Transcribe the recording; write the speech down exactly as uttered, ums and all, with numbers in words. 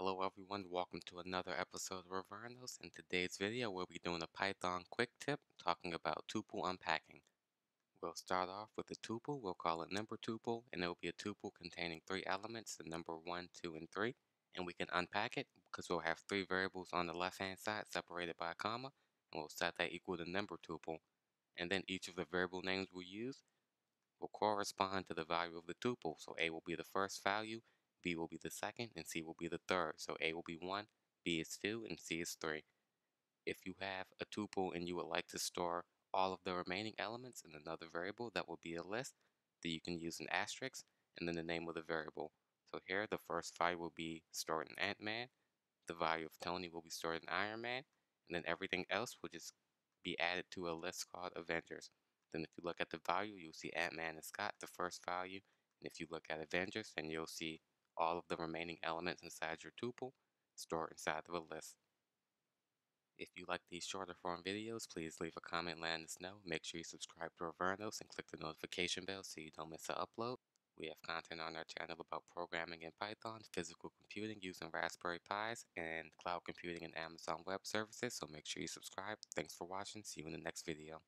Hello everyone, welcome to another episode of Revernos. In today's video, we'll be doing a Python quick tip talking about tuple unpacking. We'll start off with a tuple, we'll call it number tuple, and it'll be a tuple containing three elements, the number one, two, and three. And we can unpack it because we'll have three variables on the left hand side separated by a comma, and we'll set that equal to number tuple. And then each of the variable names we use will correspond to the value of the tuple. So A will be the first value, B will be the second, and C will be the third. So A will be one, B is two, and C is three. If you have a tuple and you would like to store all of the remaining elements in another variable, that will be a list that you can use an asterisk and then the name of the variable. So here the first value will be stored in Ant-Man, the value of Tony will be stored in Iron Man, and then everything else will just be added to a list called Avengers. Then if you look at the value, you'll see Ant-Man and Scott, the first value, and if you look at Avengers, then you'll see all of the remaining elements inside your tuple stored inside of a list. If you like these shorter form videos, please leave a comment letting us know. Make sure you subscribe to Revernos and click the notification bell so you don't miss an upload. We have content on our channel about programming in Python, physical computing using Raspberry Pis, and cloud computing and Amazon Web Services, so make sure you subscribe. Thanks for watching. See you in the next video.